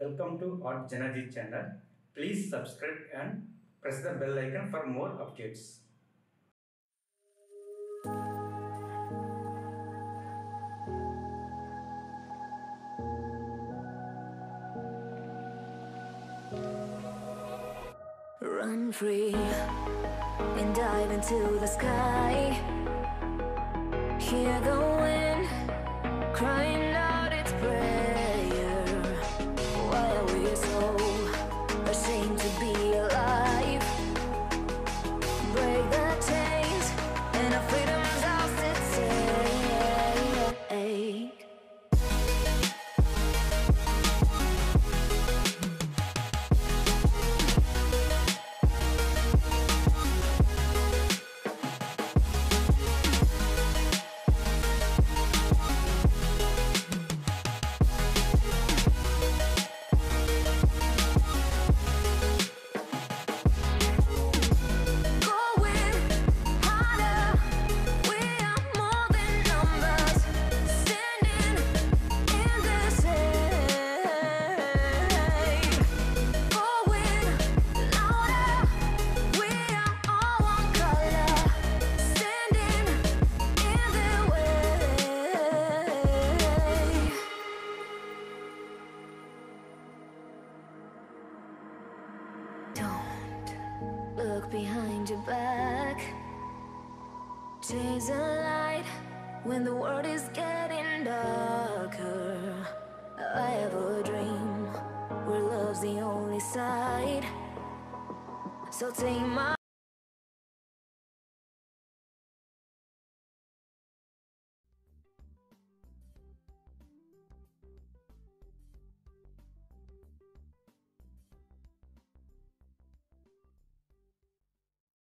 Welcome to our JanaG channel. Please subscribe and press the bell icon for more updates. Run free and dive into the sky. Hear the wind crying out its prayer. Why are we so ashamed to be alive? Break the chains and our freedom's ours to take. Look behind your back. Chase a light when the world is getting darker. I have a dream where love's the only side. So take my